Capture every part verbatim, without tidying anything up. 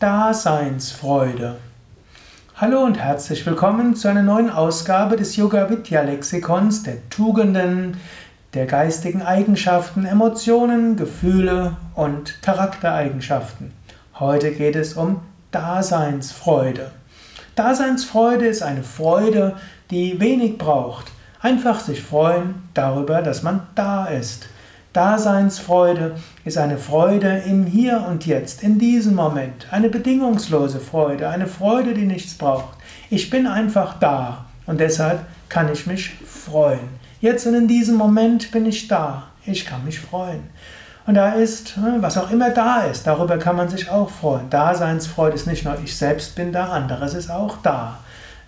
Daseinsfreude. Hallo und herzlich willkommen zu einer neuen Ausgabe des Yoga Vidya Lexikons der Tugenden, der geistigen Eigenschaften, Emotionen, Gefühle und Charaktereigenschaften. Heute geht es um Daseinsfreude. Daseinsfreude ist eine Freude, die wenig braucht. Einfach sich freuen darüber, dass man da ist. Daseinsfreude ist eine Freude im Hier und Jetzt, in diesem Moment. Eine bedingungslose Freude, eine Freude, die nichts braucht. Ich bin einfach da und deshalb kann ich mich freuen. Jetzt und in diesem Moment bin ich da. Ich kann mich freuen. Und da ist, was auch immer da ist, darüber kann man sich auch freuen. Daseinsfreude ist nicht nur ich selbst bin da, anderes ist auch da.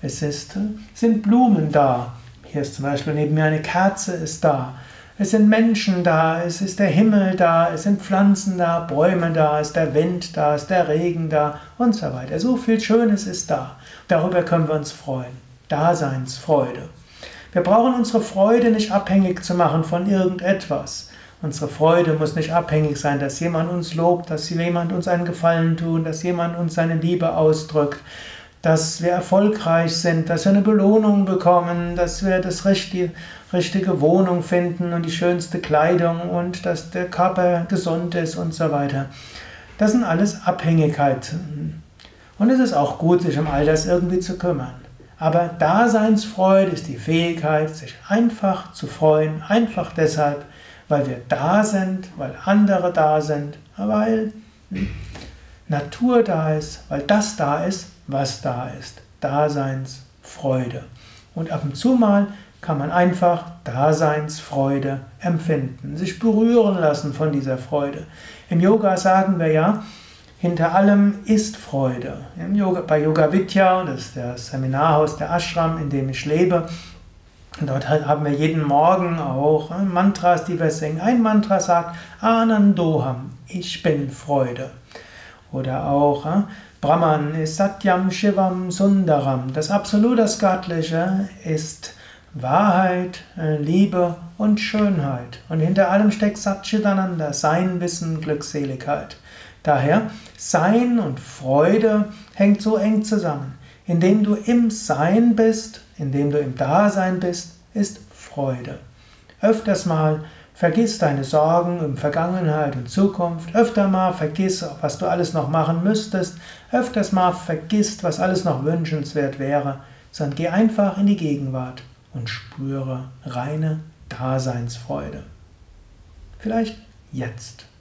Es ist, sind Blumen da. Hier ist zum Beispiel neben mir eine Kerze ist da. Es sind Menschen da, es ist der Himmel da, es sind Pflanzen da, Bäume da, es ist der Wind da, es ist der Regen da und so weiter. So viel Schönes ist da. Darüber können wir uns freuen. Daseinsfreude. Wir brauchen unsere Freude nicht abhängig zu machen von irgendetwas. Unsere Freude muss nicht abhängig sein, dass jemand uns lobt, dass jemand uns einen Gefallen tut, dass jemand uns seine Liebe ausdrückt, dass wir erfolgreich sind, dass wir eine Belohnung bekommen, dass wir das richtige, richtige Wohnung finden und die schönste Kleidung und dass der Körper gesund ist und so weiter. Das sind alles Abhängigkeiten. Und es ist auch gut, sich um all das irgendwie zu kümmern. Aber Daseinsfreude ist die Fähigkeit, sich einfach zu freuen, einfach deshalb, weil wir da sind, weil andere da sind, weil Natur da ist, weil das da ist, was da ist. Daseinsfreude. Und ab und zu mal kann man einfach Daseinsfreude empfinden, sich berühren lassen von dieser Freude. Im Yoga sagen wir ja, hinter allem ist Freude. Im Yoga, bei Yoga Vidya, das ist das Seminarhaus, der Ashram, in dem ich lebe, dort haben wir jeden Morgen auch Mantras, die wir singen. Ein Mantra sagt, Anandoham, ich bin Freude. Oder auch, Brahman ist Satyam, Shivam, Sundaram. Das Absolute, das Göttliche ist Wahrheit, Liebe und Schönheit. Und hinter allem steckt Satchitananda, Sein, Wissen, Glückseligkeit. Daher, Sein und Freude hängt so eng zusammen. Indem du im Sein bist, indem du im Dasein bist, ist Freude. Öfters mal vergiss deine Sorgen um Vergangenheit und Zukunft. Öfter mal vergiss, was du alles noch machen müsstest. Öfters mal vergiss, was alles noch wünschenswert wäre. Sondern geh einfach in die Gegenwart und spüre reine Daseinsfreude. Vielleicht jetzt.